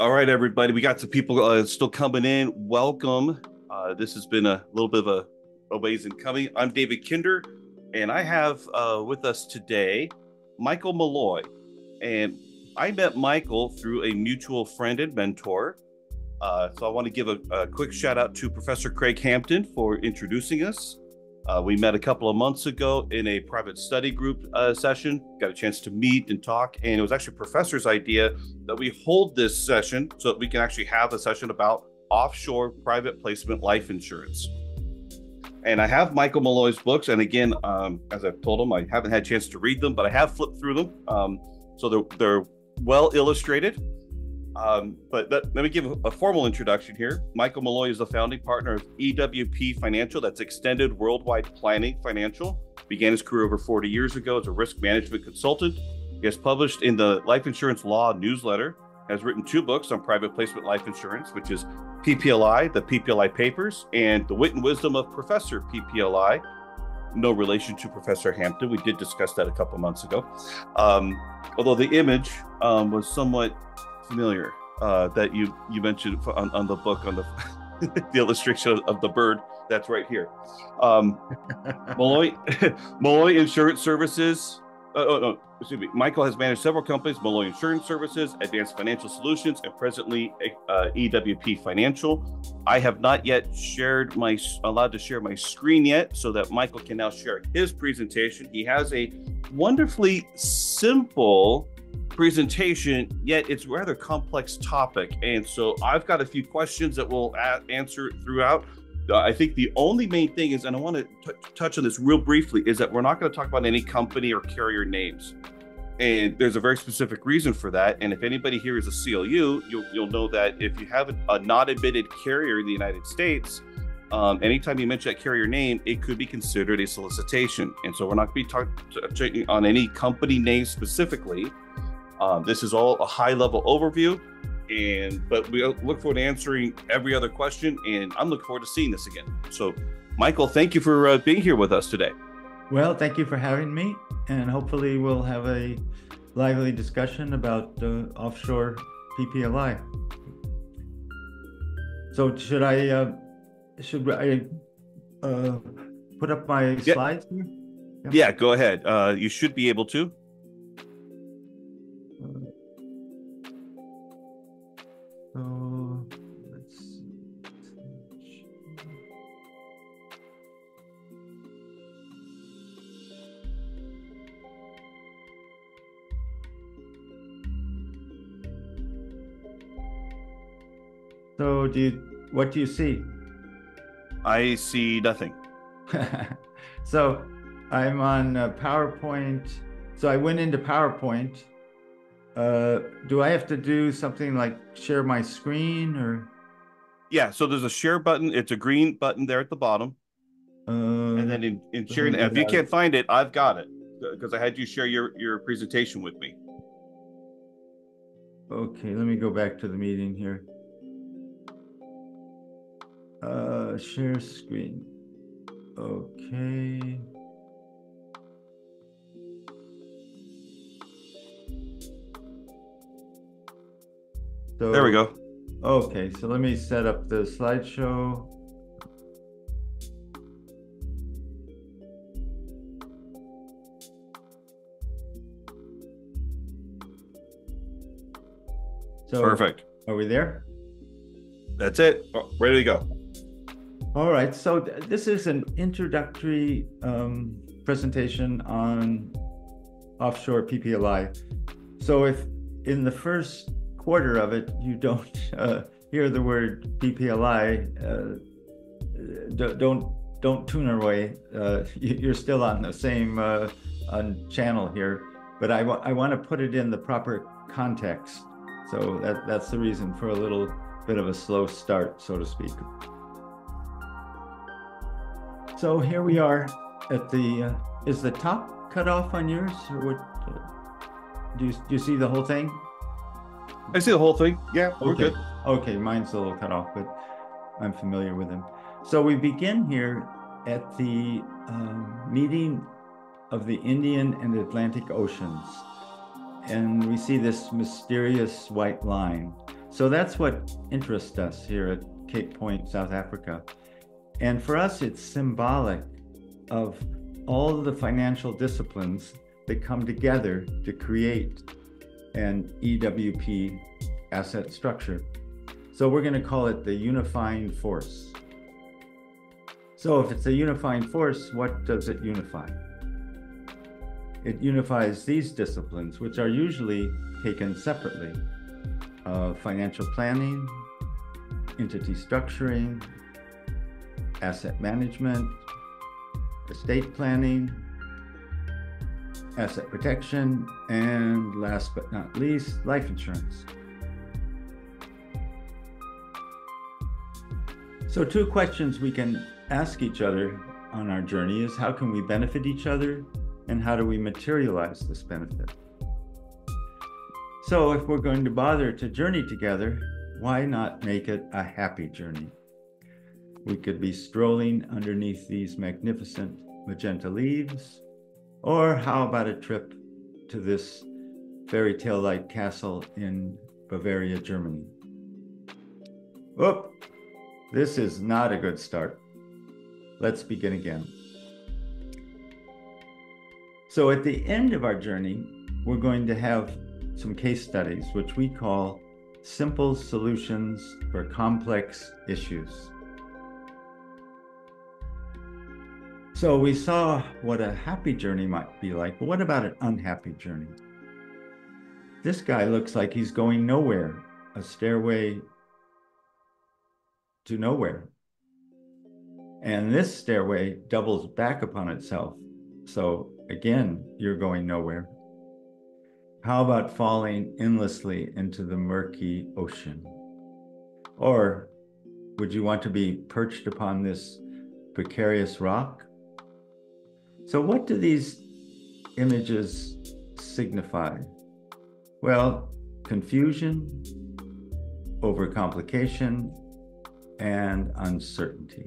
All right, everybody. We got some people still coming in. Welcome. This has been a little bit of a ways in coming. I'm David Kinder, and I have with us today Michael Malloy. And I met Michael through a mutual friend and mentor. So I want to give a quick shout out to Professor Craig Hampton for introducing us. We met a couple of months ago in a private study group session, got a chance to meet and talk. And it was actually Professor's idea that we hold this session so that we can actually have a session about offshore private placement life insurance. And I have Michael Malloy's books. And again, as I've told him, I haven't had a chance to read them, but I have flipped through them. So they're well illustrated. But let me give a formal introduction here. Michael Malloy is the founding partner of EWP Financial, that's Extended Worldwide Planning Financial. Began his career over 40 years ago as a risk management consultant. He has published in the Life Insurance Law Newsletter, has written two books on private placement life insurance, which is PPLI, The PPLI Papers, and The Wit and Wisdom of Professor PPLI. No relation to Professor Hampton. We did discuss that a couple months ago. Although the image was somewhat familiar that you mentioned on the book, on the the illustration of the bird that's right here. Malloy Insurance Services. Michael has managed several companies: Malloy Insurance Services, Advanced Financial Solutions, and presently EWP Financial. I have not yet allowed to share my screen yet, so that Michael can now share his presentation. He has a wonderfully simple presentation, yet it's a rather complex topic. And so I've got a few questions that we'll answer throughout. I think the only main thing is, and I want to touch on this real briefly, is that we're not going to talk about any company or carrier names. And there's a very specific reason for that. And if anybody here is a CLU, you'll know that if you have a not admitted carrier in the United States, anytime you mention that carrier name, it could be considered a solicitation. And so we're not going to be talking on any company name specifically. This is all a high level overview. But we look forward to answering every other question, and I'm looking forward to seeing this again. So, Michael, thank you for being here with us today. Well, thank you for having me, and hopefully we'll have a lively discussion about offshore PPLI. So, should I put up my slides here? Yeah, go ahead. You should be able to. So what do you see? I see nothing. So I'm on PowerPoint. So I went into PowerPoint. Do I have to do something like share my screen or? Yeah, so there's a share button. It's a green button there at the bottom. And then in sharing, if you can't find it, I've got it because I had you share your presentation with me. Okay, let me go back to the meeting here. Share screen. Okay. So, there we go. Okay, so let me set up the slideshow. So, perfect. Are we there? That's it. Oh, ready to go. All right, so this is an introductory presentation on offshore PPLI. So if in the first quarter of it, you don't hear the word PPLI, don't tune away. You're still on the same on channel here, but I want to put it in the proper context. So that's the reason for a little bit of a slow start, so to speak. So here we are at the, is the top cut off on yours? Or what, do you see the whole thing? I see the whole thing. Yeah, okay. We're good. Okay, mine's a little cut off, but I'm familiar with them. So we begin here at the meeting of the Indian and Atlantic Oceans. and we see this mysterious white line. So that's what interests us here at Cape Point, South Africa. And for us, it's symbolic of all the financial disciplines that come together to create an EWP asset structure. So we're going to call it the unifying force. So if it's a unifying force, what does it unify? It unifies these disciplines, which are usually taken separately. Financial planning, entity structuring, asset management, estate planning, asset protection, and last but not least, life insurance. So two questions we can ask each other on our journey is, how can we benefit each other, and how do we materialize this benefit? So if we're going to bother to journey together, why not make it a happy journey? We could be strolling underneath these magnificent magenta leaves, or how about a trip to this fairy tale-like castle in Bavaria, Germany? Whoop, this is not a good start. Let's begin again. So at the end of our journey, we're going to have some case studies, which we call simple solutions for complex issues. So we saw what a happy journey might be like, but what about an unhappy journey? This guy looks like he's going nowhere, a stairway to nowhere. And this stairway doubles back upon itself. So again, you're going nowhere. How about falling endlessly into the murky ocean? Or would you want to be perched upon this precarious rock? So what do these images signify? Well, confusion, overcomplication, and uncertainty.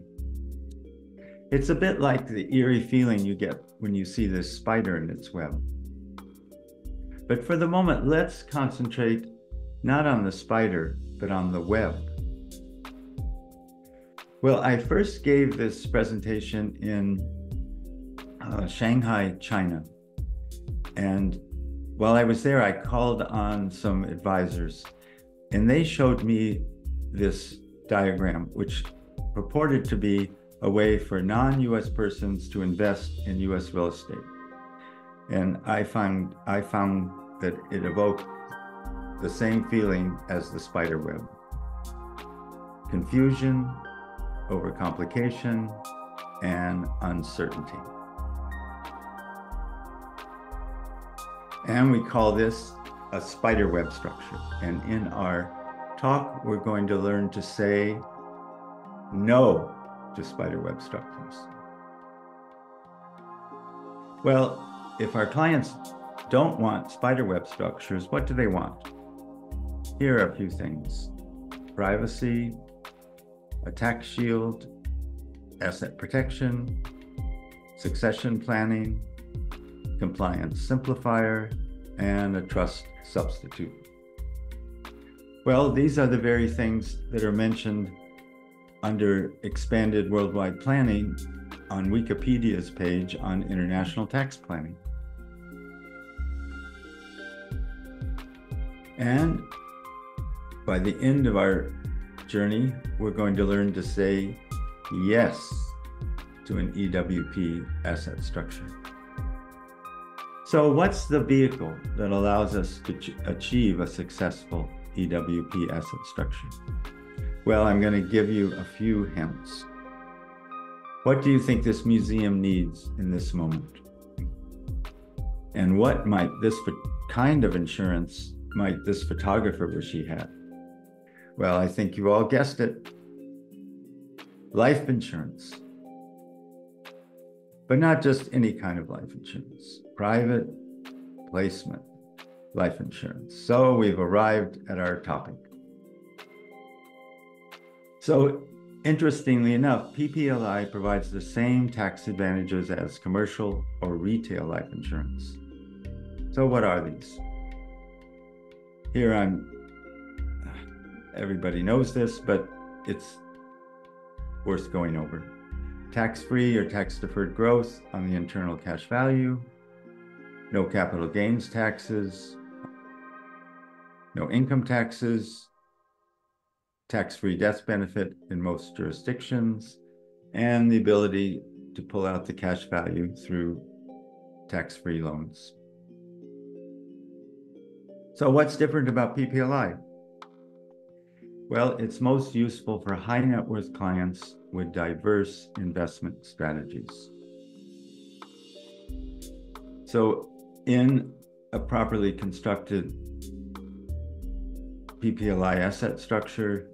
It's a bit like the eerie feeling you get when you see this spider in its web. But for the moment, let's concentrate not on the spider, but on the web. Well, I first gave this presentation in Shanghai, China. And while I was there, I called on some advisors, and they showed me this diagram, which purported to be a way for non-US persons to invest in US real estate. And I found that it evoked the same feeling as the spider web. Confusion, overcomplication, and uncertainty. And we call this a spider web structure. And in our talk, we're going to learn to say no to spider web structures. Well, if our clients don't want spider web structures, what do they want? Here are a few things: privacy, a tax shield, asset protection, succession planning, compliance simplifier, and a trust substitute. Well, these are the very things that are mentioned under Expanded Worldwide Planning on Wikipedia's page on international tax planning. And by the end of our journey, we're going to learn to say yes to an EWP asset structure. So what's the vehicle that allows us to achieve a successful EWP asset structure? Well, I'm going to give you a few hints. What do you think this museum needs in this moment? And what might this kind of insurance might this photographer wish he had? Well, I think you all guessed it. Life insurance. But not just any kind of life insurance. Private placement life insurance. So we've arrived at our topic. So interestingly enough, PPLI provides the same tax advantages as commercial or retail life insurance. So what are these? here everybody knows this, but it's worth going over. Tax-free or tax-deferred growth on the internal cash value, no capital gains taxes, no income taxes, tax-free death benefit in most jurisdictions, and the ability to pull out the cash value through tax-free loans. So what's different about PPLI? Well, it's most useful for high net worth clients with diverse investment strategies. So in a properly constructed PPLI asset structure,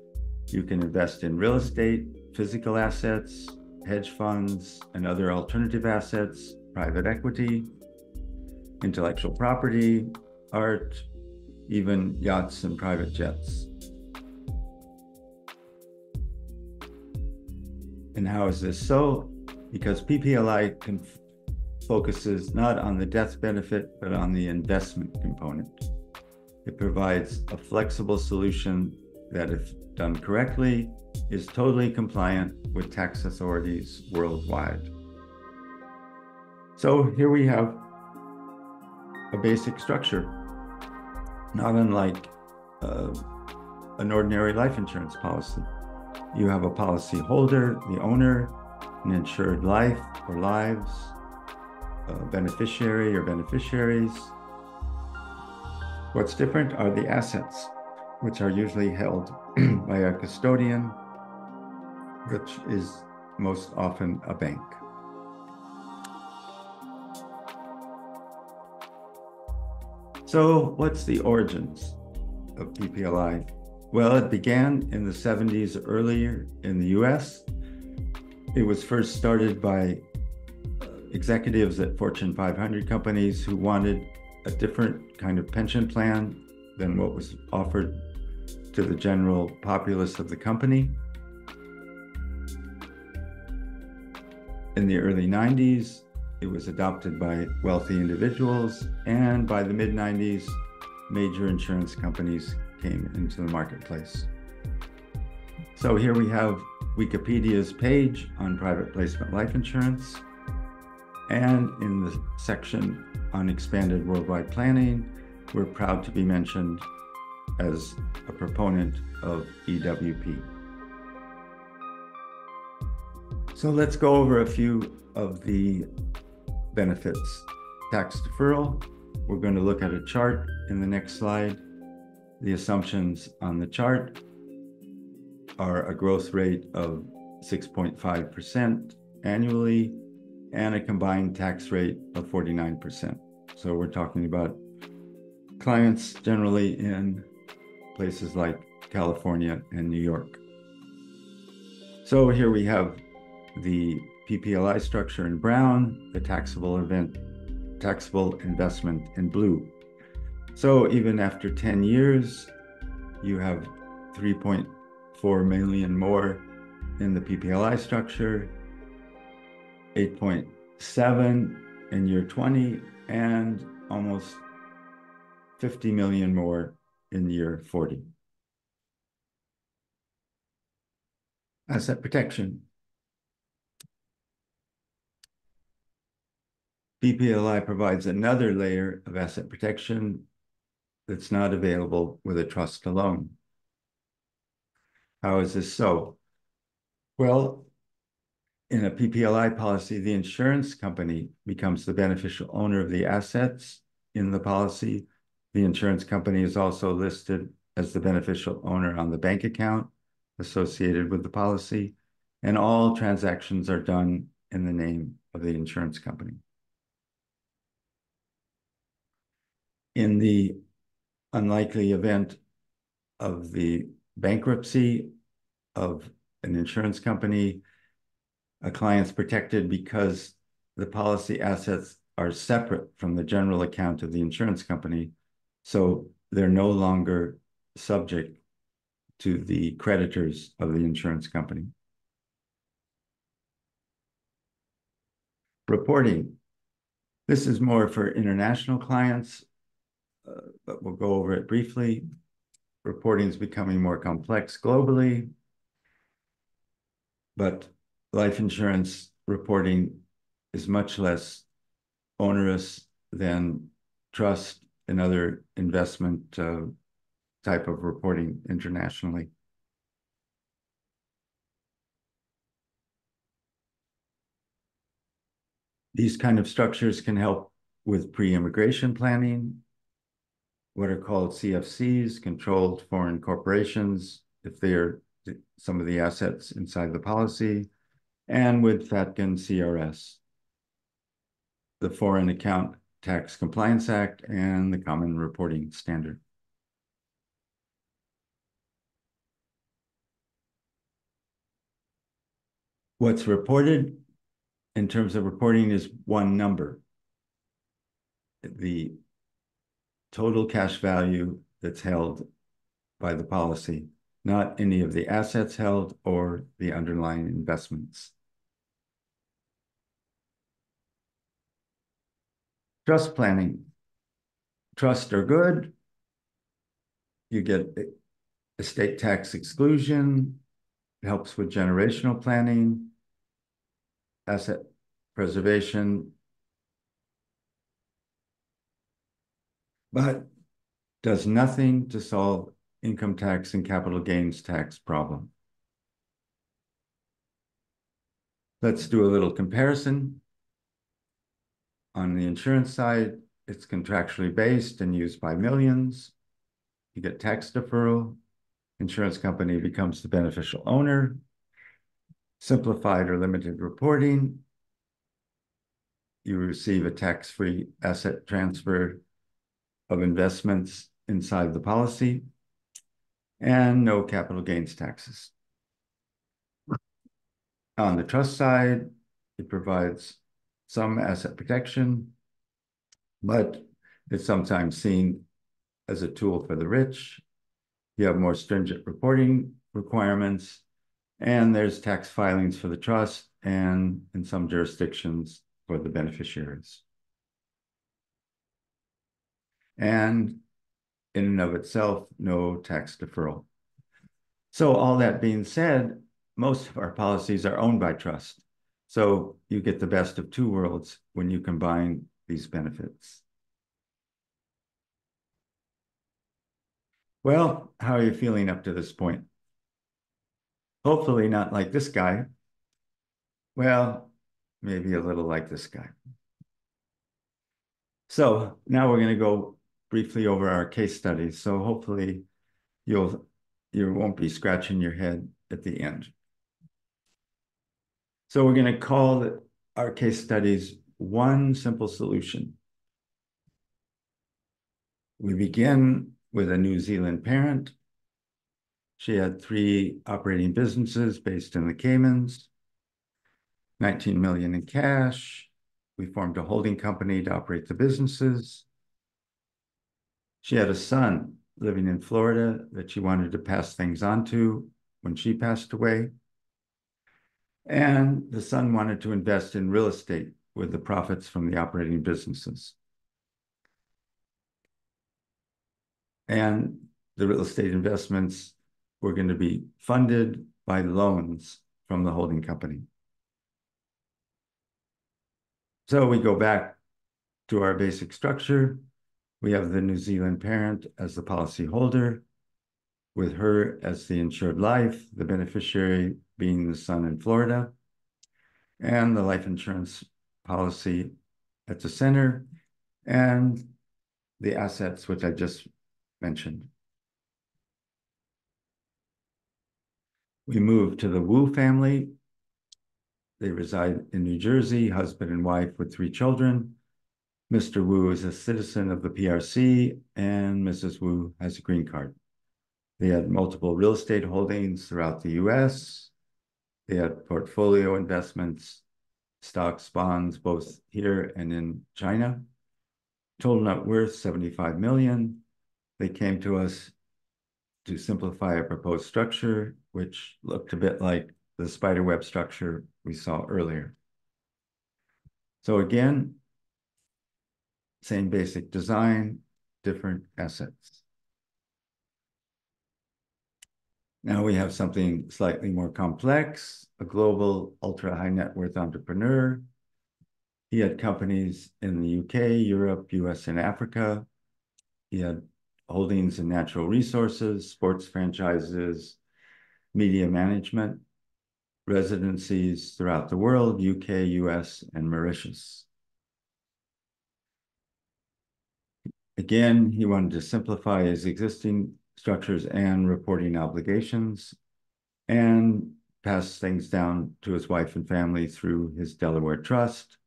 you can invest in real estate, physical assets, hedge funds, and other alternative assets, private equity, intellectual property, art, even yachts and private jets. And how is this so? Because PPLI focuses not on the death benefit, but on the investment component. It provides a flexible solution that, if done correctly, is totally compliant with tax authorities worldwide. So here we have a basic structure, not unlike an ordinary life insurance policy. You have a policy holder, the owner, an insured life or lives, a beneficiary or beneficiaries. What's different are the assets, which are usually held by a custodian, which is most often a bank. So what's the origins of PPLI? Well, it began in the 70s, earlier in the US. It was first started by executives at Fortune 500 companies who wanted a different kind of pension plan than what was offered to the general populace of the company. In the early 90s, it was adopted by wealthy individuals, and by the mid 90s, major insurance companies came into the marketplace. So here we have Wikipedia's page on private placement life insurance. And in the section on expanded worldwide planning, we're proud to be mentioned as a proponent of EWP. So let's go over a few of the benefits. Tax deferral, we're going to look at a chart in the next slide. The assumptions on the chart are a growth rate of 6.5% annually and a combined tax rate of 49%. So we're talking about clients generally in places like California and New York. So here we have the PPLI structure in brown, the taxable investment in blue. So even after 10 years, you have 3.4 million more in the PPLI structure, 8.7 in year 20, and almost 50 million more in year 40. Asset protection. PPLI provides another layer of asset protection that's not available with a trust alone. How is this so? Well, in a PPLI policy, the insurance company becomes the beneficial owner of the assets in the policy. The insurance company is also listed as the beneficial owner on the bank account associated with the policy, and all transactions are done in the name of the insurance company. In the unlikely event of the bankruptcy of an insurance company, a client's protected because the policy assets are separate from the general account of the insurance company, so they're no longer subject to the creditors of the insurance company. Reporting. This is more for international clients. but we'll go over it briefly. Reporting is becoming more complex globally, but life insurance reporting is much less onerous than trust and other investment type of reporting internationally. These kind of structures can help with pre-immigration planning, what are called CFCs, controlled foreign corporations, if they are some of the assets inside the policy, and with FATCA CRS, the Foreign Account Tax Compliance Act, and the Common Reporting Standard. What's reported in terms of reporting is one number, the total cash value that's held by the policy, not any of the assets held or the underlying investments. Trust planning. Trusts are good. You get estate tax exclusion. It helps with generational planning, asset preservation, but does nothing to solve income tax and capital gains tax problem. Let's do a little comparison. On the insurance side, it's contractually based and used by millions. You get tax deferral. Insurance company becomes the beneficial owner. Simplified or limited reporting. You receive a tax-free asset transfer of investments inside the policy, and no capital gains taxes. On the trust side, it provides some asset protection, but it's sometimes seen as a tool for the rich. You have more stringent reporting requirements, and there's tax filings for the trust and in some jurisdictions for the beneficiaries. And in and of itself, no tax deferral. So all that being said, most of our policies are owned by trust. So you get the best of two worlds when you combine these benefits. Well, how are you feeling up to this point? Hopefully not like this guy. Well, maybe a little like this guy. So now we're going to go briefly over our case studies. So hopefully you won't be scratching your head at the end. So we're going to call our case studies One Simple Solution. We begin with a New Zealand parent. She had 3 operating businesses based in the Caymans, 19 million in cash. We formed a holding company to operate the businesses. She had a son living in Florida that she wanted to pass things on to when she passed away. And the son wanted to invest in real estate with the profits from the operating businesses. And the real estate investments were going to be funded by loans from the holding company. So we go back to our basic structure. We have the New Zealand parent as the policyholder, with her as the insured life, the beneficiary being the son in Florida, and the life insurance policy at the center, and the assets, which I just mentioned. We move to the Wu family. They reside in New Jersey, husband and wife with 3 children. Mr. Wu is a citizen of the PRC, and Mrs. Wu has a green card. They had multiple real estate holdings throughout the US. They had portfolio investments, stocks, bonds, both here and in China. Total net worth, $75 million. They came to us to simplify a proposed structure, which looked a bit like the spiderweb structure we saw earlier. So again, same basic design, different assets. Now we have something slightly more complex, a global ultra-high net worth entrepreneur. He had companies in the UK, Europe, US, and Africa. He had holdings in natural resources, sports franchises, media management, residencies throughout the world, UK, US, and Mauritius. Again, he wanted to simplify his existing structures and reporting obligations and pass things down to his wife and family through his Delaware trust,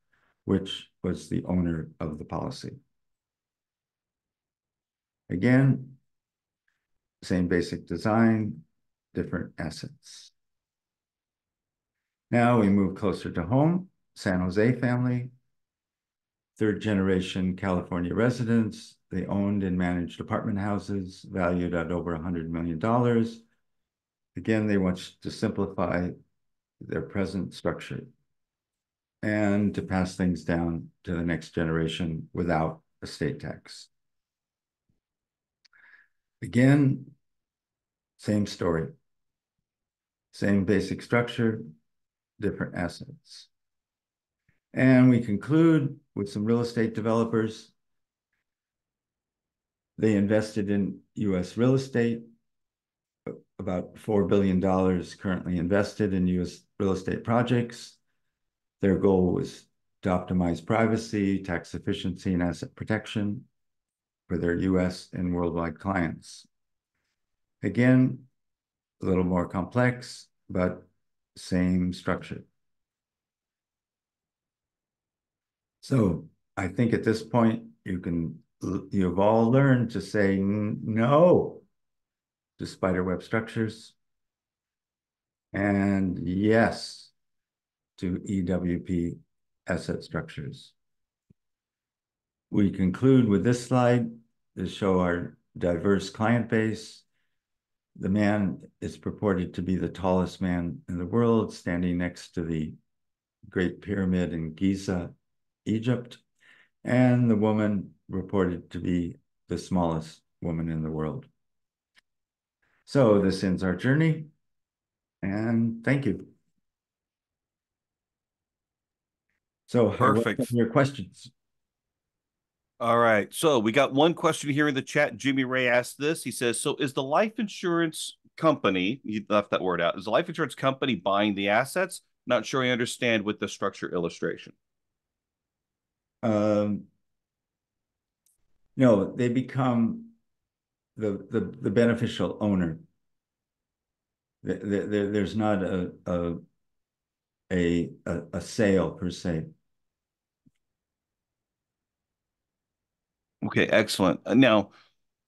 which was the owner of the policy. Again, same basic design, different assets. Now we move closer to home, San Jose family, third generation California residents. They owned and managed apartment houses valued at over $100 million. Again, they want to simplify their present structure and to pass things down to the next generation without estate tax. Again, same story, same basic structure, different assets. And we conclude with some real estate developers. They invested in US real estate, about $4 billion currently invested in US real estate projects. Their goal was to optimize privacy, tax efficiency, and asset protection for their US and worldwide clients. Again, a little more complex, but same structure. So I think at this point, you've all learned to say no to spider web structures and yes to EWP asset structures. We conclude with this slide to show our diverse client base. The man is purported to be the tallest man in the world, standing next to the Great Pyramid in Giza, Egypt, and the woman reported to be the smallest woman in the world. So this ends our journey, and thank you. So perfect. Your questions. All right. So we got one question here in the chat. Jimmy Ray asked this. He says, so is the life insurance company, he left that word out, is the life insurance company buying the assets? Not sure I understand with the structure illustration. No, they become the beneficial owner. There's not a sale per se. Okay, excellent. Now,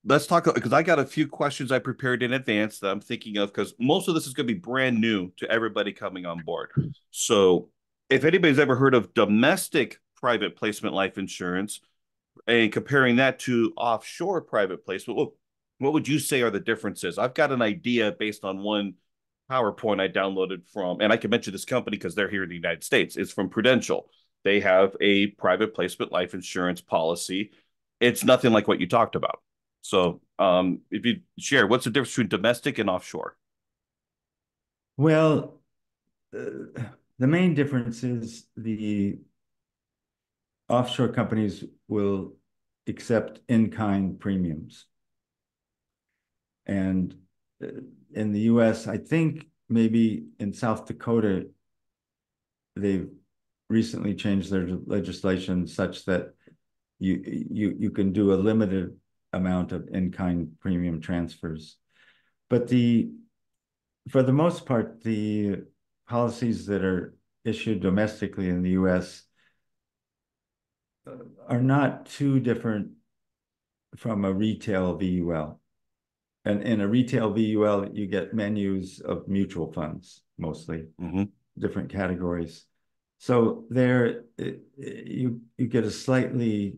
let's talk, because I got a few questions I prepared in advance that I'm thinking of, because most of this is going to be brand new to everybody coming on board. So if anybody's ever heard of domestic private placement life insurance and comparing that to offshore private placement, what would you say are the differences? I've got an idea based on one PowerPoint I downloaded from, and I can mention this company because they're here in the United States. It's from Prudential. They have a private placement life insurance policy. It's nothing like what you talked about. So if you share, what's the difference between domestic and offshore? Well, the main difference is the offshore companies will accept in-kind premiums. And in the US, I think maybe in South Dakota, they've recently changed their legislation such that you can do a limited amount of in-kind premium transfers. But for the most part, the policies that are issued domestically in the US are not too different from a retail VUL. And in a retail VUL, you get menus of mutual funds, mostly, different categories. So there, you get a slightly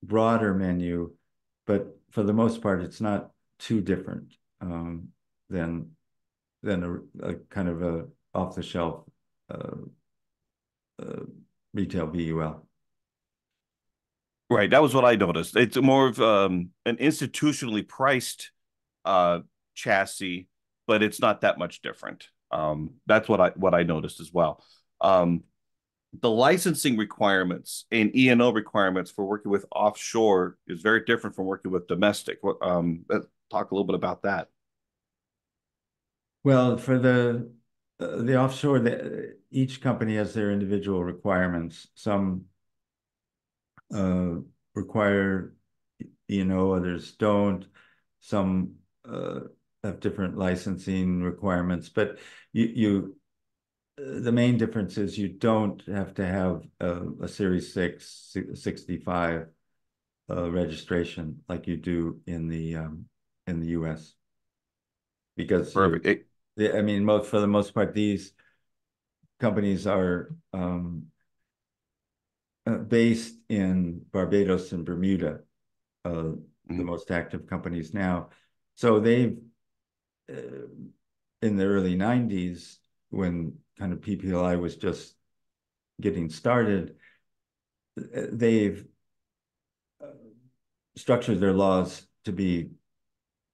broader menu, but for the most part, it's not too different than a kind of a off-the-shelf retail VUL. Right. That was what I noticed. It's more of an institutionally priced chassis, but it's not that much different. That's what I noticed as well. The licensing requirements and E&O requirements for working with offshore is very different from working with domestic. Let's talk a little bit about that. Well, for the offshore, each company has their individual requirements. Some require E&O, others don't. Some have different licensing requirements, but the main difference is you don't have to have a Series 6, 65 registration like you do in the U.S. Because I mean, for the most part, these companies are based in Barbados and Bermuda, the most active companies now. So they've in the early 90s, when kind of PPLI was just getting started, they've structured their laws to be,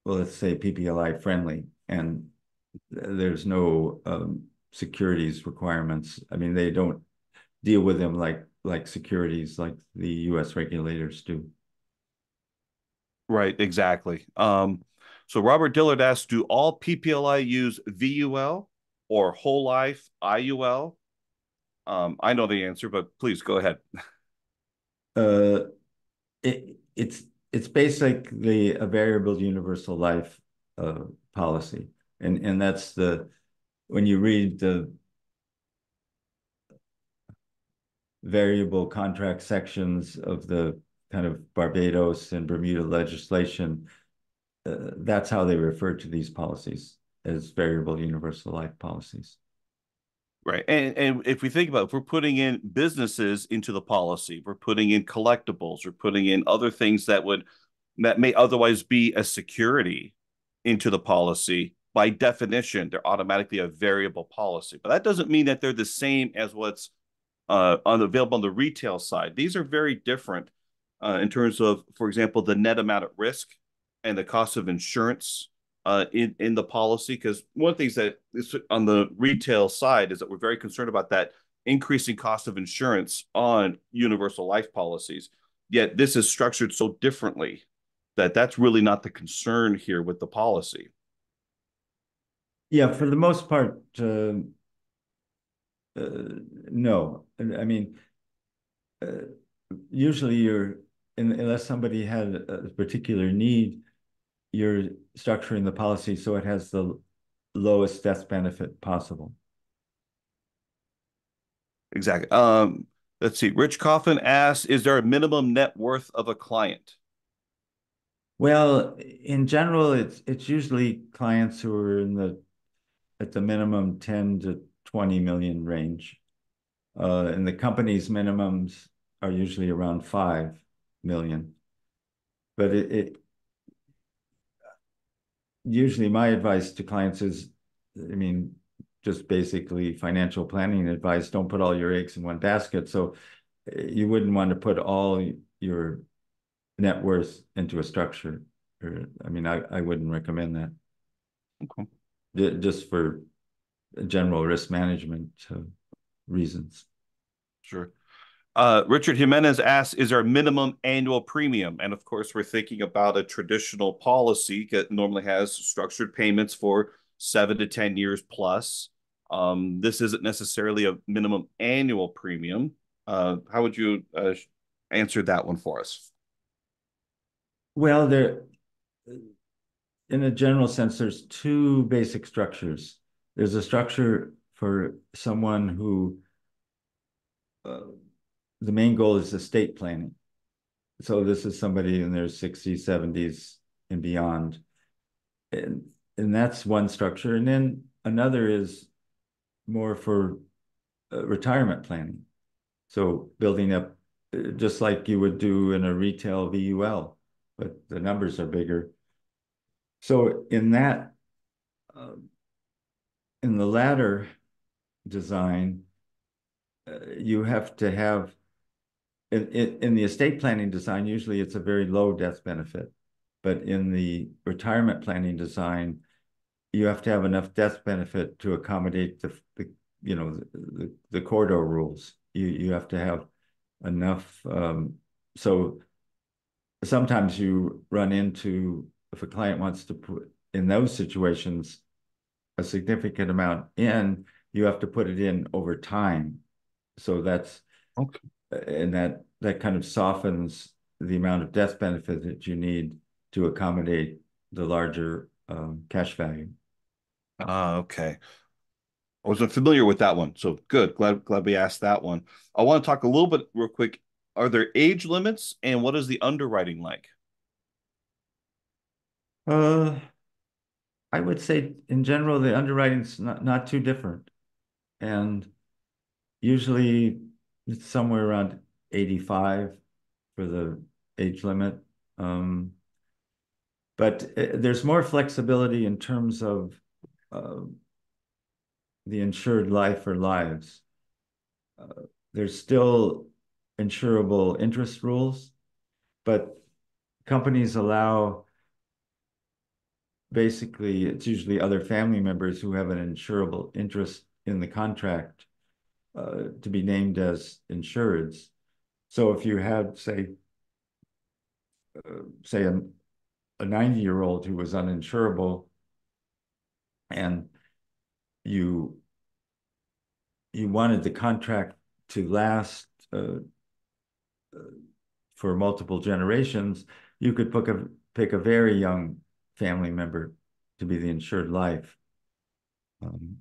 well, let's say, PPLI friendly, and there's no securities requirements. I mean, they don't deal with them like securities, like the U.S. regulators do. Right, exactly. So Robert Dillard asks, do all PPLI use VUL? Or whole life, IUL? I know the answer, but please go ahead. It's basically a variable universal life policy, and that's the, when you read the variable contract sections of the kind of Barbados and Bermuda legislation, that's how they refer to these policies, as variable universal life policies. Right. And if we think about it, if we're putting in businesses into the policy, we're putting in collectibles, we're putting in other things that may otherwise be a security into the policy. By definition, they're automatically a variable policy. But that doesn't mean that they're the same as what's available on the retail side. These are very different in terms of, for example, the net amount at risk and the cost of insurance in the policy, because one of the things that is on the retail side is that we're very concerned about that increasing cost of insurance on universal life policies. Yet this is structured so differently that that's really not the concern here with the policy. Yeah, for the most part, no. I mean, usually unless somebody had a particular need, you're structuring the policy so it has the lowest death benefit possible. Exactly. Let's see. Rich Coffin asks, is there a minimum net worth of a client? Well, in general, it's usually clients who are at the minimum 10 to 20 million range. And the company's minimums are usually around 5 million. But usually my advice to clients is, I mean, just basically financial planning advice, don't put all your eggs in one basket. So you wouldn't want to put all your net worth into a structure. I mean, I wouldn't recommend that. Okay. Just for general risk management reasons. Sure. Richard Jimenez asks, is there a minimum annual premium? And of course, we're thinking about a traditional policy that normally has structured payments for 7 to 10 years plus. This isn't necessarily a minimum annual premium. How would you answer that one for us? Well, in a general sense, there's two basic structures. There's a structure for someone who... the main goal is estate planning. So this is somebody in their 60s, 70s, and beyond. And that's one structure. And then another is more for retirement planning. So building up, just like you would do in a retail VUL, but the numbers are bigger. So in that, in the latter design, you have to have in the estate planning design, usually it's a very low death benefit. But in the retirement planning design, you have to have enough death benefit to accommodate the corridor rules. You have to have enough. So sometimes you run into, if a client wants to put in those situations a significant amount in, you have to put it in over time. So that's okay, and that kind of softens the amount of death benefit that you need to accommodate the larger cash value. Okay. I wasn't familiar with that one. So good. Glad we asked that one. I want to talk a little bit real quick. Are there age limits, and what is the underwriting like? I would say in general, the underwriting's not too different. And usually it's somewhere around 85 for the age limit. But there's more flexibility in terms of the insured life or lives. There's still insurable interest rules, but companies allow, basically, it's usually other family members who have an insurable interest in the contract to be named as insureds. So if you had, say a 90-year-old who was uninsurable, and you wanted the contract to last for multiple generations, you could pick a very young family member to be the insured life. And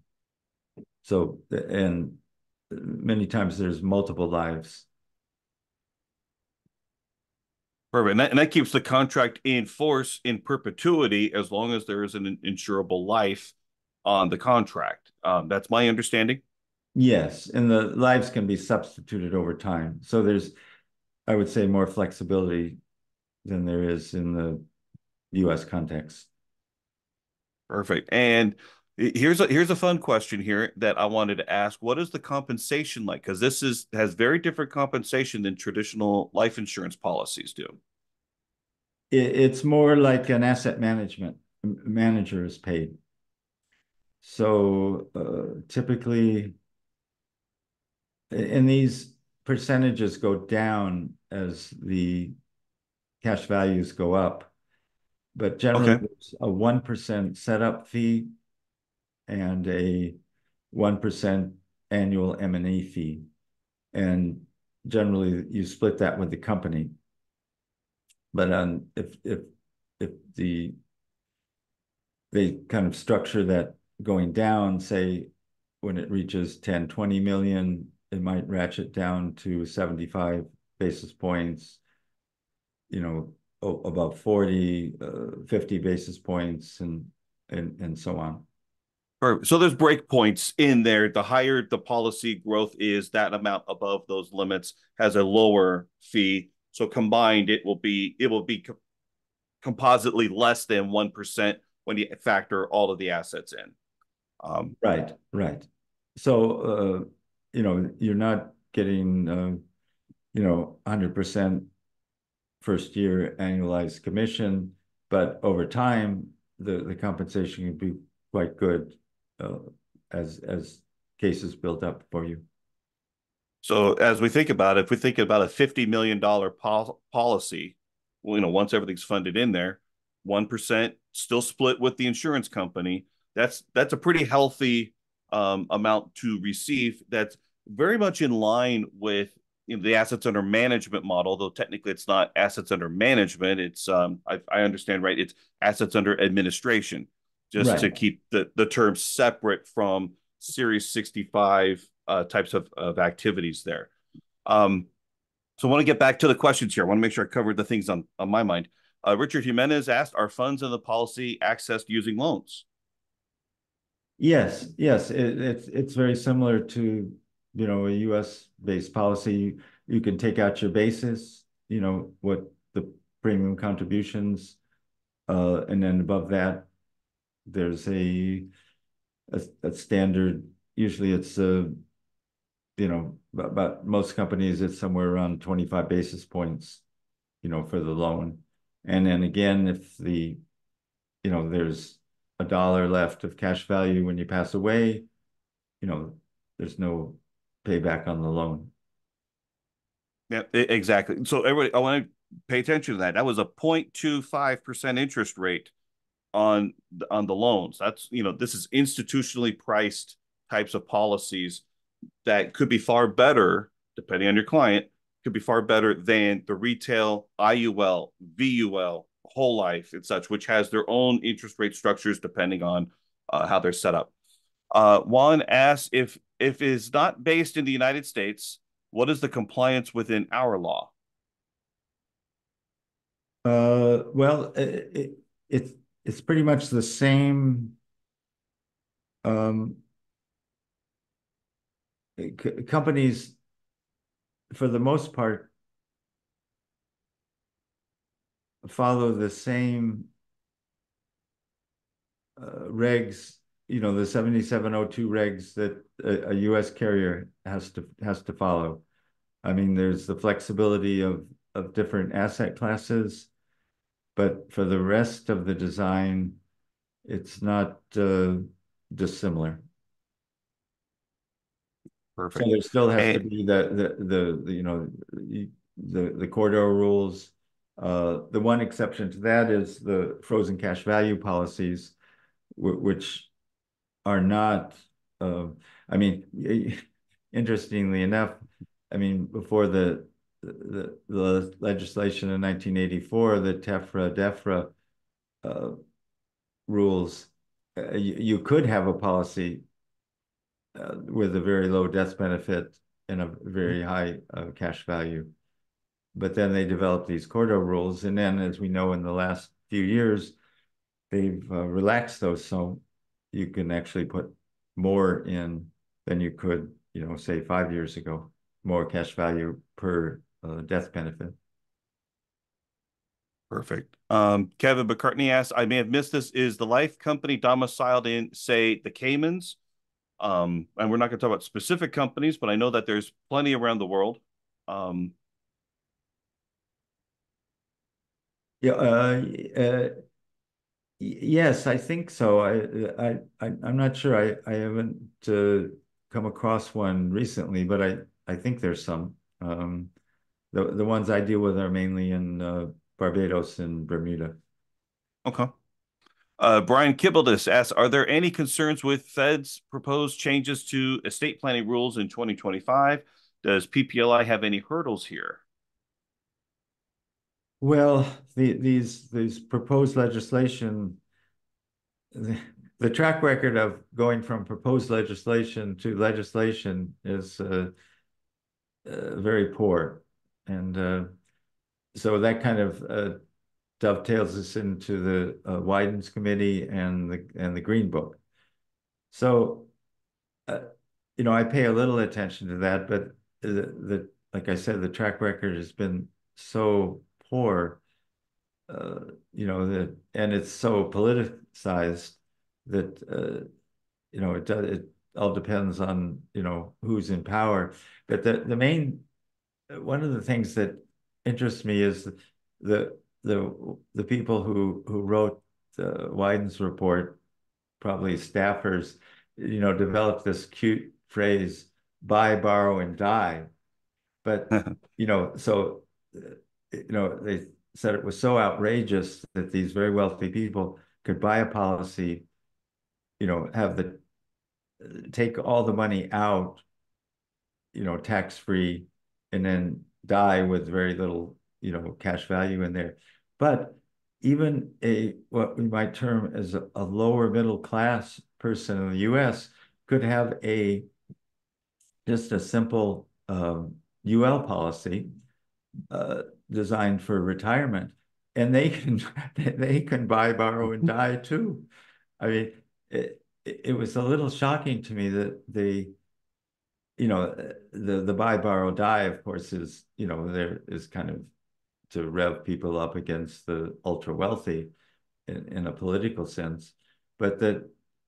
many times there's multiple lives. Perfect. And that keeps the contract in force in perpetuity as long as there is an insurable life on the contract. That's my understanding. Yes, and the lives can be substituted over time. So there's, I would say, more flexibility than there is in the U.S. context. Perfect. And here's a fun question here that I wanted to ask. What is the compensation like? Because this has very different compensation than traditional life insurance policies do. It's more like an asset manager is paid. So typically, and these percentages go down as the cash values go up. But generally, okay, there's a 1% setup fee and a 1% annual M&A fee. And generally, you split that with the company. But if they kind of structure that going down, say, when it reaches 10, 20 million, it might ratchet down to 75 basis points, above 40, 50 basis points, and so on. Perfect. So there's break points in there. The higher the policy growth is, that amount above those limits has a lower fee. So combined, it will be compositely less than 1% when you factor all of the assets in. Right. So you're not getting 100% first year annualized commission, but over time the compensation can be quite good as cases build up for you. So as we think about it, if we think about a $50 million policy, once everything's funded in there, 1% still split with the insurance company. That's a pretty healthy amount to receive. That's very much in line with the assets under management model, though technically it's not assets under management. It's I understand, right? It's assets under administration, just right, to keep the term separate from Series 65 types of activities there. So I want to get back to the questions here. I want to make sure I covered the things on my mind. Richard Jimenez asked, are funds in the policy accessed using loans? Yes. It's very similar to, a U.S.-based policy. You can take out your basis, what the premium contributions, and then above that, there's a standard, usually it's you know, but most companies, it's somewhere around 25 basis points, you know, for the loan. And then again, if the, you know, there's a dollar left of cash value when you pass away, you know, there's no payback on the loan. Yeah, exactly. So everybody, I want to pay attention to that. That was a 0.25% interest rate on the loans. That's, you know, this is institutionally priced types of policies that could be far better, depending on your client, could be far better than the retail IUL, VUL, whole life and such, which has their own interest rate structures depending on how they're set up. Juan asks, if it's not based in the United States, what is the compliance within our law? Well, it's pretty much the same companies, for the most part, follow the same regs, you know, the 7702 regs that a U.S. carrier has to follow. I mean, there's the flexibility of different asset classes, but for the rest of the design, it's not dissimilar. Perfect. So there still has to be the you know, the corridor rules. The one exception to that is the frozen cash value policies, which are not. I mean, interestingly enough, I mean, before the legislation in 1984, the TEFRA-DEFRA rules, you could have a policy with a very low death benefit and a very high cash value. But then they developed these corridor rules. And then, as we know, in the last few years, they've relaxed those. So you can actually put more in than you could, you know, say 5 years ago, more cash value per death benefit. Perfect. Kevin McCartney asks, I may have missed this. Is the life company domiciled in, say, the Caymans? And we're not going to talk about specific companies, but I know that there's plenty around the world. Yes, I think so. I'm not sure. I haven't come across one recently, but I think there's some. The ones I deal with are mainly in Barbados and Bermuda. Okay. Brian Kibbledis asks, are there any concerns with Fed's proposed changes to estate planning rules in 2025? Does PPLI have any hurdles here? Well, these proposed legislation, the track record of going from proposed legislation to legislation is very poor. And so that kind of dovetails us into the Widens Committee and the Green Book. So, you know, I pay a little attention to that, but like I said, the track record has been so poor, you know, that, and it's so politicized that, you know, it all depends on, you know, who's in power. But one of the things that interests me is the people who wrote the Widens report, probably staffers, you know, developed this cute phrase, buy, borrow, and die. But, you know, so, you know, they said it was so outrageous that these very wealthy people could buy a policy, you know, take all the money out, you know, tax-free, and then die with very little, you know, cash value in there. But even what we might term as a lower middle class person in the U.S. could have just a simple UL policy designed for retirement, and they can buy, borrow, and die too. I mean, it was a little shocking to me that you know, the buy, borrow, die, of course, is, you know, there is kind of to rev people up against the ultra wealthy in a political sense, but that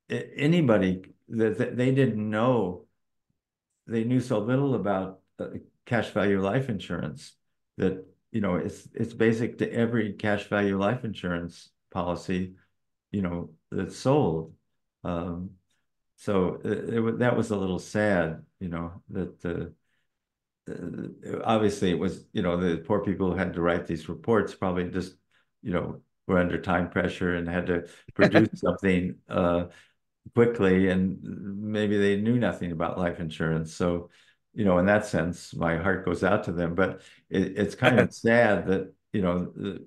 anybody, that they didn't know they knew so little about cash value life insurance that, you know, it's basic to every cash value life insurance policy, you know, that's sold. So that was a little sad, you know, that obviously it was, you know, the poor people who had to write these reports probably just, you know, were under time pressure and had to produce something quickly, and maybe they knew nothing about life insurance. So, you know, in that sense, my heart goes out to them, but it's kind of sad that, you know,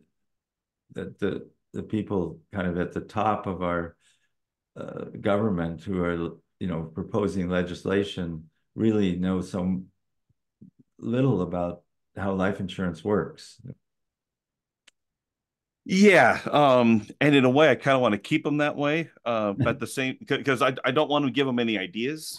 that the people kind of at the top of our government who are, you know, proposing legislation really know so little about how life insurance works. Yeah. And in a way, I kind of want to keep them that way. But the same, because I don't want to give them any ideas.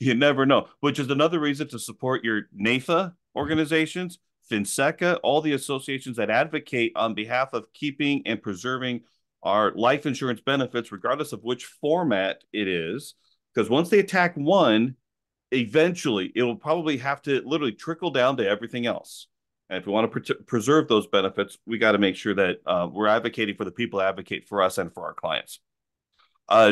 You never know, which is another reason to support your NAFA organizations, FinSECA, all the associations that advocate on behalf of keeping and preserving our life insurance benefits, regardless of which format it is. Because once they attack one, eventually it will probably have to literally trickle down to everything else. And if we want to preserve those benefits, we got to make sure that we're advocating for the people that advocate for us and for our clients.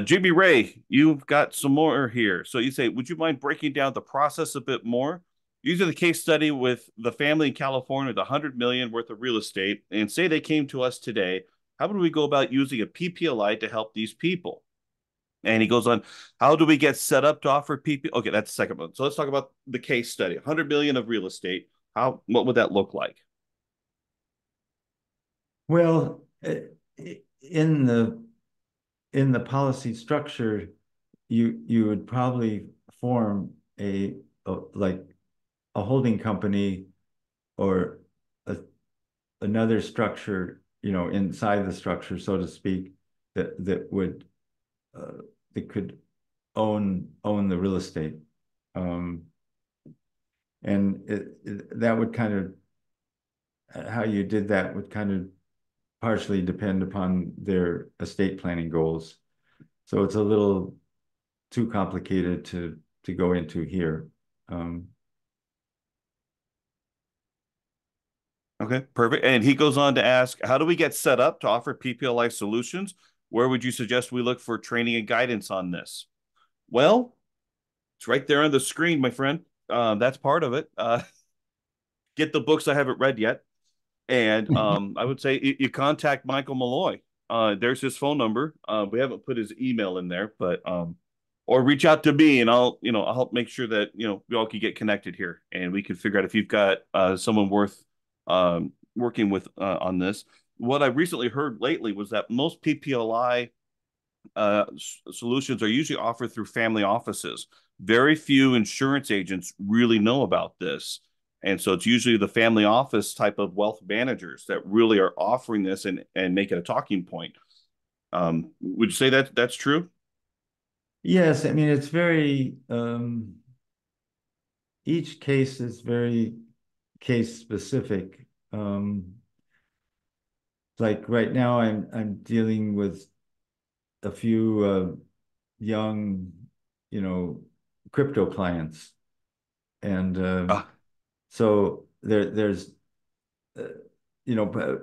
Jimmy Ray, you've got some more here. So you say, would you mind breaking down the process a bit more? Using the case study with the family in California with $100 million worth of real estate, and say they came to us today, how would we go about using a PPLI to help these people? And he goes on, how do we get set up to offer PPLI? Okay, that's the second one. So let's talk about the case study, $100 million of real estate. What would that look like? Well, in the policy structure, you would probably form a like a holding company or another structure, you know, inside the structure, so to speak, that could own the real estate. And that would kind of, how you did that would kind of partially depend upon their estate planning goals. So it's a little too complicated to go into here. Okay, perfect. And he goes on to ask, how do we get set up to offer PPLI solutions? Where would you suggest we look for training and guidance on this? Well, it's right there on the screen, my friend. That's part of it. Get the books. I haven't read yet. And I would say you contact Michael Malloy. There's his phone number. We haven't put his email in there, but or reach out to me, and I'll help make sure that, you know, we all can get connected here, and we can figure out if you've got someone worth working with on this. What I recently heard lately was that most PPLI solutions are usually offered through family offices. Very few insurance agents really know about this. And so it's usually the family office type of wealth managers that really are offering this and make it a talking point. Would you say that that's true? Yes. I mean, it's very, each case is very case specific. Like right now I'm dealing with a few young, you know, crypto clients, and so there's you know,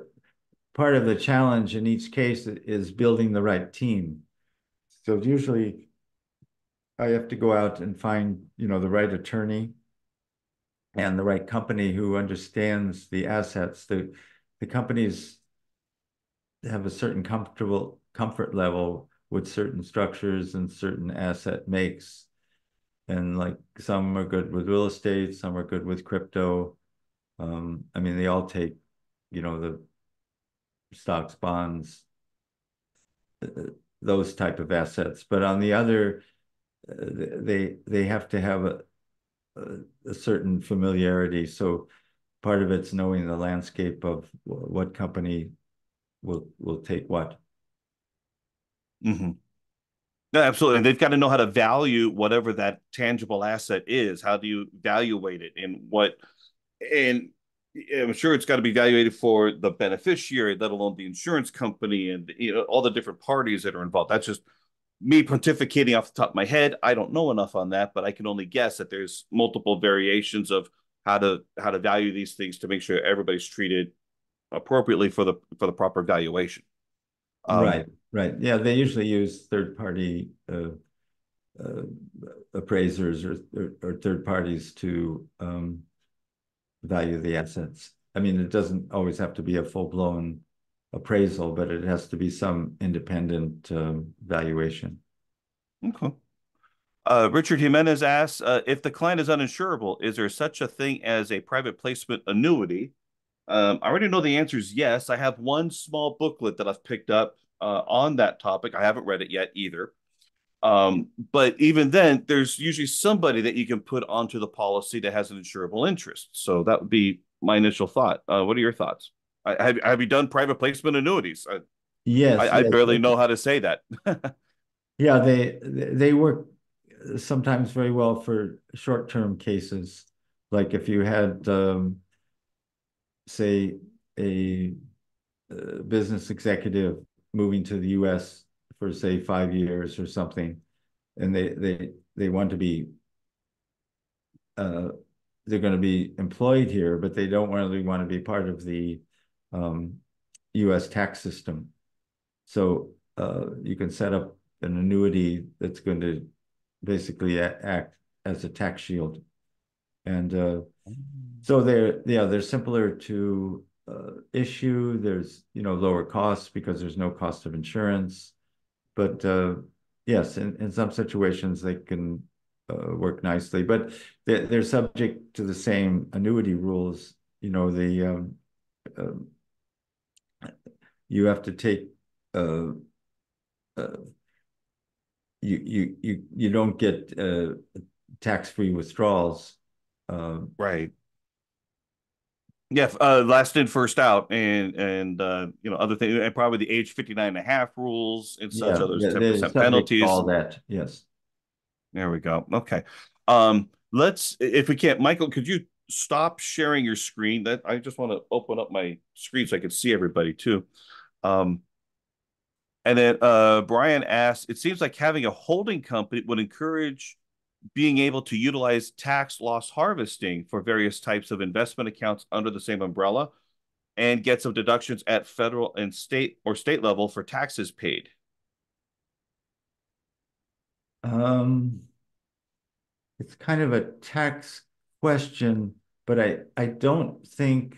part of the challenge in each case is building the right team. So usually I have to go out and find, you know, the right attorney and the right company who understands the assets. The companies have a certain comfort level with certain structures and certain asset makes. And like some are good with real estate, some are good with crypto. I mean, they all take, you know, the stocks, bonds, those type of assets. But on the other, they have to have a certain familiarity. So part of it's knowing the landscape of what company will take what. Mm-hmm. No, absolutely. And they've got to know how to value whatever that tangible asset is. How do you evaluate it, and what? And I'm sure it's got to be evaluated for the beneficiary, let alone the insurance company, and, you know, all the different parties that are involved. That's just me pontificating off the top of my head, I don't know enough on that, but I can only guess that there's multiple variations of how to value these things to make sure everybody's treated appropriately for the proper valuation. Right. Yeah, they usually use third-party appraisers or third parties to value the assets. I mean, it doesn't always have to be a full-blown appraisal, but it has to be some independent valuation. Okay. Richard Jimenez asks, if the client is uninsurable, is there such a thing as a private placement annuity? I already know the answer is yes. I have one small booklet that I've picked up on that topic. I haven't read it yet either. But even then, there's usually somebody that you can put onto the policy that has an insurable interest. So that would be my initial thought. What are your thoughts? Have you done private placement annuities? Yes, I barely know how to say that. Yeah, they work sometimes very well for short-term cases. Like if you had, say, a business executive moving to the U.S. for, say, 5 years or something, and they want to be, they're going to be employed here, but they don't really want to be part of the U.S. tax system. So you can set up an annuity that's going to basically act as a tax shield. And so they're simpler to issue. There's, lower costs because there's no cost of insurance. But yes, in some situations, they can work nicely. But they're subject to the same annuity rules. You have to take, you don't get tax-free withdrawals. Right. Yeah. Last in, first out, and other things, and probably the age 59.5 rules and such, others, 10% penalties, all that. Yes. There we go. Okay. Let's, if we can't, Michael, could you stop sharing your screen? That I just want to open up my screen so I can see everybody too. And then Brian asks, it seems like having a holding company would encourage being able to utilize tax loss harvesting for various types of investment accounts under the same umbrella and get some deductions at federal and state level for taxes paid. It's kind of a tax question, but I don't think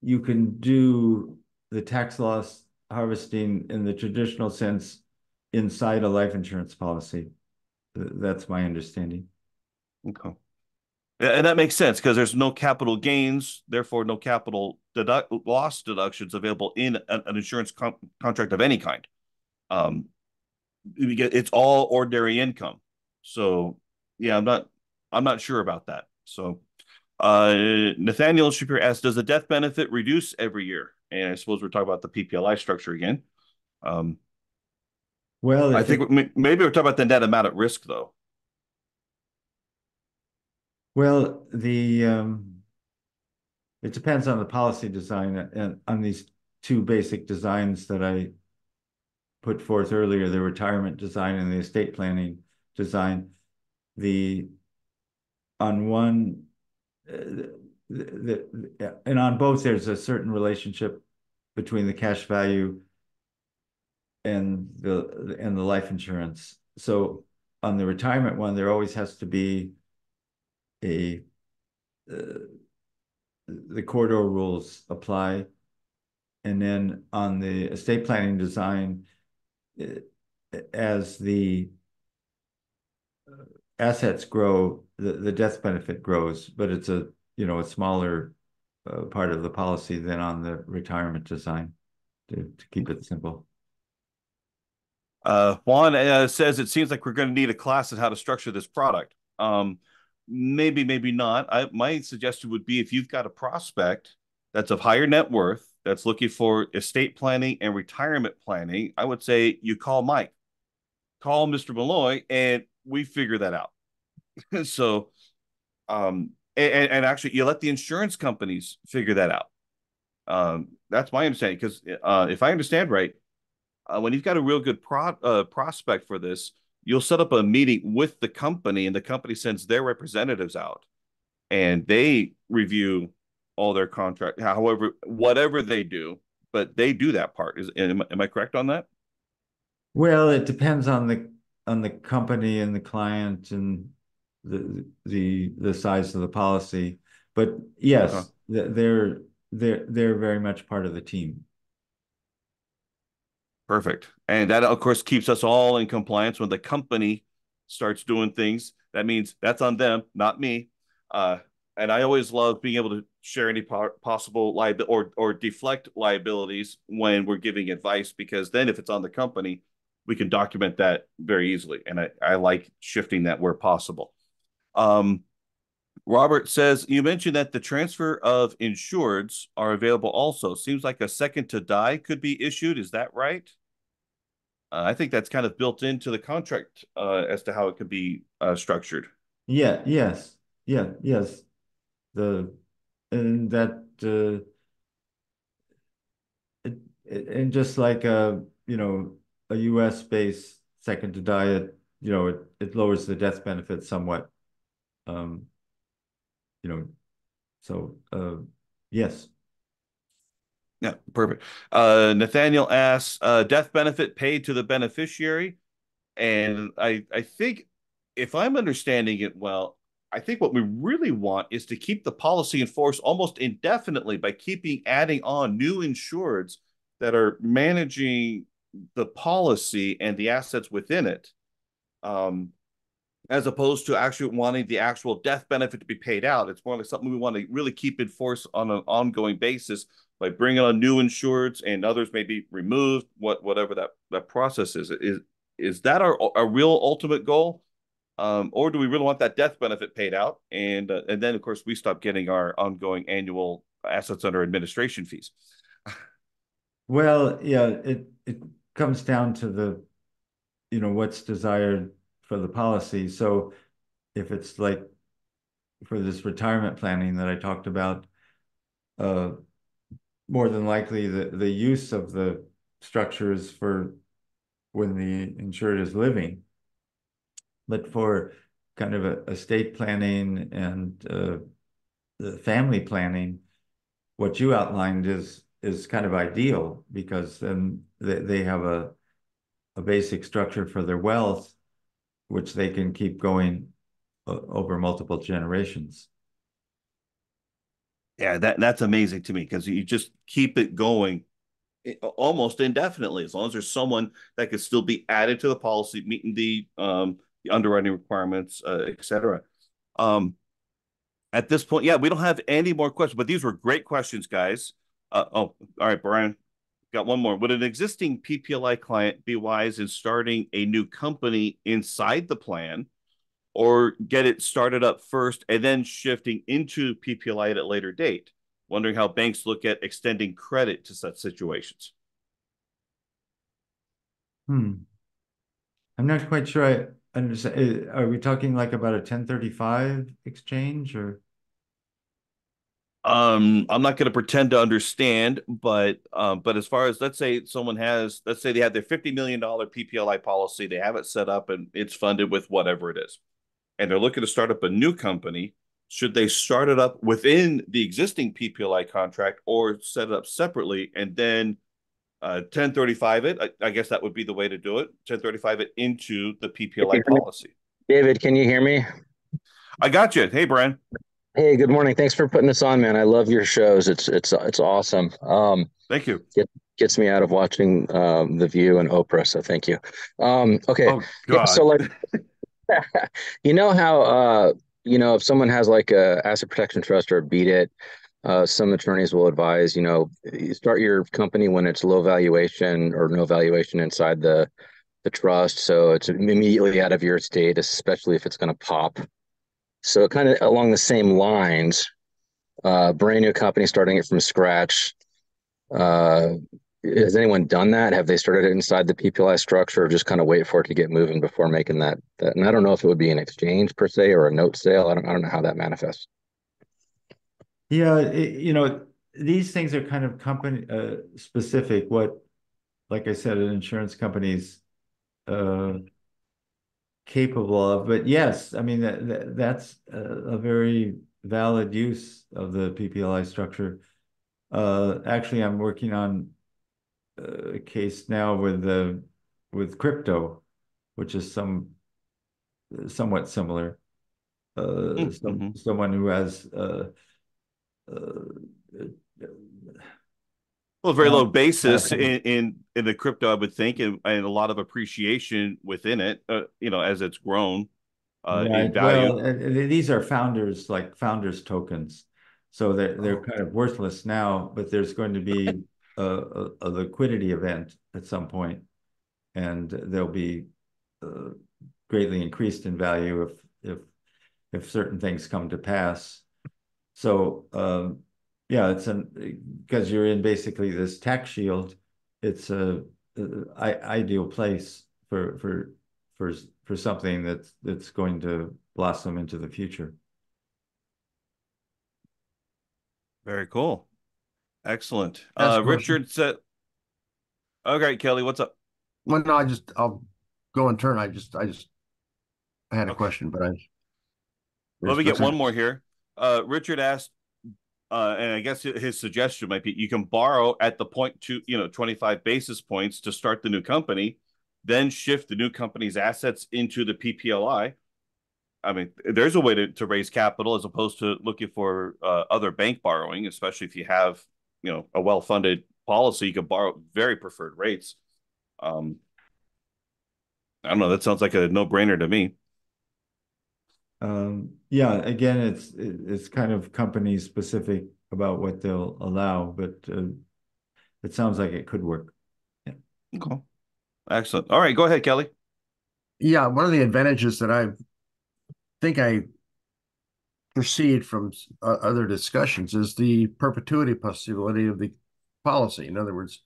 you can do the tax loss harvesting in the traditional sense inside a life insurance policy. That's my understanding. Okay. And that makes sense because there's no capital gains, therefore no capital loss deductions available in an insurance contract of any kind. It's all ordinary income. So yeah, I'm not sure about that. So Nathaniel Shapiro asked, does the death benefit reduce every year? And I suppose we're talking about the PPLI structure again. Well, I think maybe we're talking about the net amount at risk, though. Well, it depends on the policy design and on these two basic designs that I put forth earlier: the retirement design and the estate planning design. On both, there's a certain relationship between the cash value and the life insurance. So on the retirement one, there always has to be the corridor rules apply, and then on the estate planning design, as the assets grow, the death benefit grows, but it's a smaller part of the policy than on the retirement design, to keep it simple. Juan says, it seems like we're going to need a class on how to structure this product. Maybe, maybe not. My suggestion would be, if you've got a prospect that's of higher net worth, that's looking for estate planning and retirement planning, I would say you call Mike, call Mr. Malloy, and we figure that out. So, and actually, you let the insurance companies figure that out. That's my understanding, because if I understand right, when you've got a real good prospect for this, you'll set up a meeting with the company, and the company sends their representatives out, and they review all their contract, however, whatever they do, but they do that part. Am I correct on that? Well, it depends on the company and the client and the size of the policy, but yes, they're very much part of the team. Perfect. And that, of course, keeps us all in compliance. When the company starts doing things, that means that's on them, not me. And I always love being able to share any possible liability or deflect liabilities when we're giving advice, because then if it's on the company, we can document that very easily. And I like shifting that where possible. Robert says, you mentioned that the transfer of insureds are available also. Seems like a second to die could be issued. Is that right? I think that's kind of built into the contract as to how it could be structured. Yeah, yes. Yeah, yes. And that, and just like, a US-based second to die, it lowers the death benefit somewhat. Yes. Yeah, perfect. Nathaniel asks, death benefit paid to the beneficiary. And I think, if I'm understanding it well, I think what we really want is to keep the policy in force almost indefinitely by adding on new insureds that are managing the policy and the assets within it. As opposed to actually wanting the actual death benefit to be paid out. It's more like something we want to really keep in force on an ongoing basis by bringing on new insureds, and others may be removed, whatever that process is. Is that our real ultimate goal? Or do we really want that death benefit paid out? And then, of course, we stop getting our ongoing annual assets under administration fees. Well, yeah, it comes down to the, what's desired for the policy. So if it's like for this retirement planning that I talked about, more than likely the use of the structure is for when the insured is living, but for kind of estate planning and the family planning, what you outlined is kind of ideal, because then they have a basic structure for their wealth, which they can keep going over multiple generations. Yeah, that's amazing to me, because you just keep it going almost indefinitely, as long as there's someone that could still be added to the policy, meeting the underwriting requirements, et cetera. At this point, yeah, we don't have any more questions, but these were great questions, guys. All right, Brian. Got one more. Would an existing PPLI client be wise in starting a new company inside the plan, or get it started up first and then shifting into PPLI at a later date? Wondering how banks look at extending credit to such situations. I'm not quite sure I understand. Are we talking like about a 1035 exchange, or? I'm not going to pretend to understand, but as far as, let's say they have their $50 million PPLI policy, they have it set up and it's funded with whatever it is, and they're looking to start up a new company. Should they start it up within the existing PPLI contract, or set it up separately and then 1035 it? I guess that would be the way to do it. 1035 it into the PPLI policy. David, can you hear me? I got you. Hey, Brian. Hey, good morning. Thanks for putting this on, man. I love your shows. It's awesome. Thank you. Gets me out of watching The View and Oprah, so thank you. Okay. Oh, yeah, so like, you know how if someone has like a asset protection trust or a beat it, some attorneys will advise, you start your company when it's low valuation or no valuation inside the trust, so it's immediately out of your estate, especially if it's going to pop. So kind of along the same lines, brand new company, starting it from scratch. Has anyone done that? Have they started it inside the PPLI structure, or just kind of wait for it to get moving before making that? And I don't know if it would be an exchange per se or a note sale. I don't know how that manifests. Yeah, these things are kind of company specific. What, like I said, an insurance company's capable of. But yes, I mean, that's a very valid use of the PPLI structure. Actually, I'm working on a case now with crypto, which is somewhat similar. Someone who has well, very low basis in the crypto, I would think, and a lot of appreciation within it. You know, as it's grown in value. Well, these are founders, like founders tokens, so they're kind of worthless now. But there's going to be a liquidity event at some point, and they'll be greatly increased in value if certain things come to pass. So yeah, it's because you're in basically this tax shield. It's a ideal place for something that's going to blossom into the future. Very cool, excellent. Richard said, "Okay, Kelly, what's up?" Well, no, I'll go in turn. I had a question, but let me get one more here. Richard asked, and I guess his suggestion might be you can borrow at the 25 basis points to start the new company, then shift the new company's assets into the PPLI. I mean, there's a way to raise capital as opposed to looking for other bank borrowing, especially if you have, you know, a well-funded policy, you can borrow at very preferred rates. I don't know. That sounds like a no-brainer to me. Yeah, again, it's kind of company specific about what they'll allow, but it sounds like it could work. Yeah. Okay. Excellent. All right, go ahead, Kelly. Yeah, one of the advantages that I think I perceived from other discussions is the perpetuity possibility of the policy. In other words,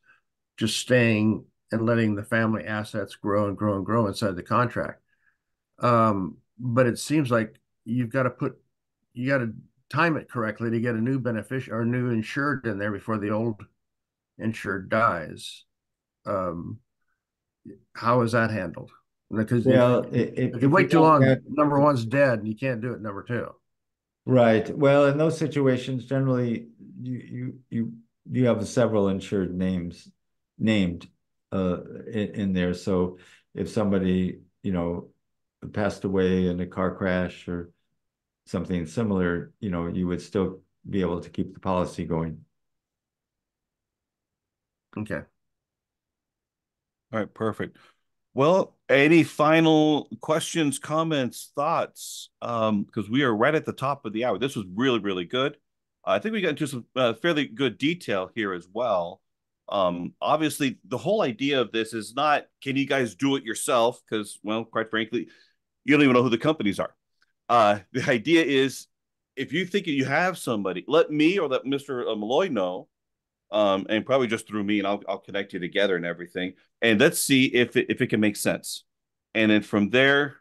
just staying and letting the family assets grow and grow and grow inside the contract. But it seems like you got to time it correctly to get a new beneficiary or new insured in there before the old insured dies. How is that handled? Because if you wait too long, number one's dead and you can't do it, number two. Right. Well, in those situations, generally you have several insured named in there. So if somebody, you know, passed away in a car crash or something similar, you know, you would still be able to keep the policy going. Okay. All right, perfect. Well, any final questions, comments, thoughts? Because we are right at the top of the hour. This was really, really good. I think we got into some fairly good detail here as well. Obviously, the whole idea of this is not, can you guys do it yourself? Because, well, quite frankly, you don't even know who the companies are. The idea is, if you think you have somebody, let me or let Mr. Malloy know, and probably just through me, and I'll connect you together and everything. And let's see if it can make sense. And then from there,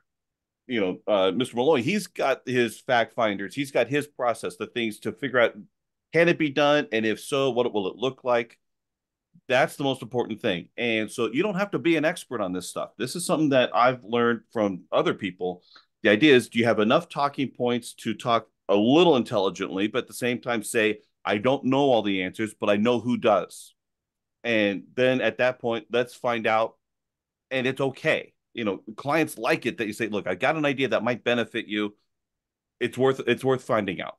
you know, Mr. Malloy, he's got his fact finders. He's got his process, the things to figure out, can it be done? And if so, what will it look like? That's the most important thing. And so you don't have to be an expert on this stuff. This is something that I've learned from other people. The idea is, do you have enough talking points to talk a little intelligently, but at the same time say, I don't know all the answers, but I know who does. And then at that point, let's find out. And it's okay. You know, clients like it that you say, look, I got an idea that might benefit you. It's worth finding out.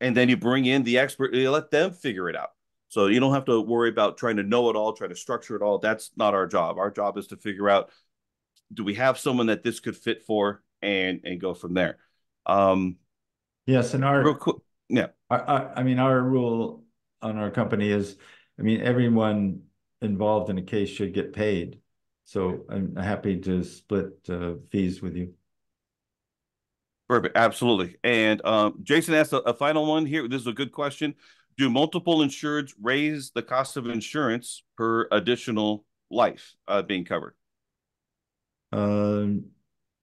And then you bring in the expert, you let them figure it out. So you don't have to worry about trying to know it all, trying to structure it all. That's not our job. Our job is to figure out, do we have someone that this could fit for, and go from there. Yes, and our real quick, yeah. I mean, our rule on our company is, I mean, everyone involved in a case should get paid. So I'm happy to split fees with you. Perfect, absolutely. And Jason asked a final one here. This is a good question. Do multiple insureds raise the cost of insurance per additional life being covered?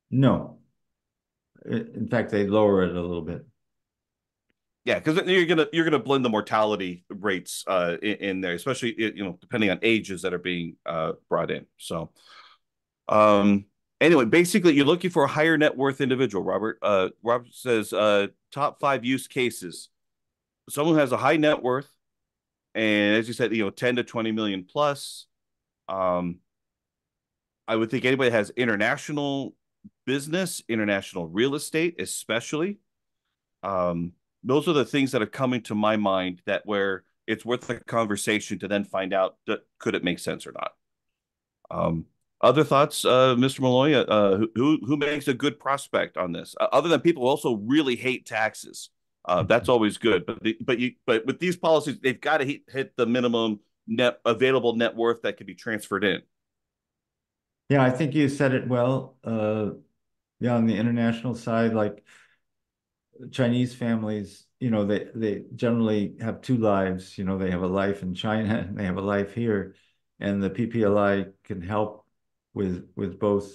No. In fact, they lower it a little bit. Yeah, because you're gonna blend the mortality rates in there, especially depending on ages that are being brought in. So, anyway, basically you're looking for a higher net worth individual. Robert Robert says top 5 use cases: someone who has a high net worth, and as you said, 10 to 20 million plus. I would think anybody that has international business, international real estate, especially. Those are the things that are coming to my mind that where it's worth a conversation to then find out could it make sense or not. Other thoughts, Mr. Malloy, who makes a good prospect on this? Other than people who also really hate taxes, that's always good. But with these policies, they've got to hit the minimum net available net worth that can be transferred in. Yeah, I think you said it well. Yeah, on the international side, like, Chinese families, they generally have 2 lives. They have a life in China and they have a life here, and the PPLI can help with both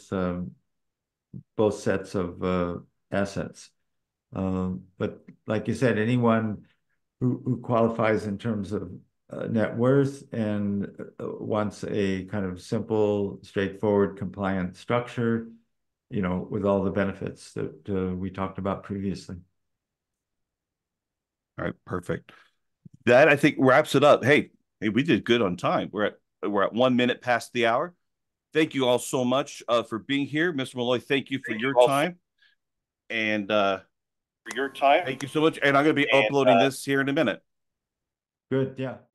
sets of assets. But like you said, anyone who qualifies in terms of net worth and wants a kind of simple, straightforward, compliant structure, with all the benefits that we talked about previously. All right, perfect. That, I think, wraps it up. Hey, we did good on time. We're at 1 minute past the hour. Thank you all so much for being here. Mr. Malloy, thank you for your time. And for your time. Thank you so much. And I'm going to be uploading this here in a minute. Good, yeah.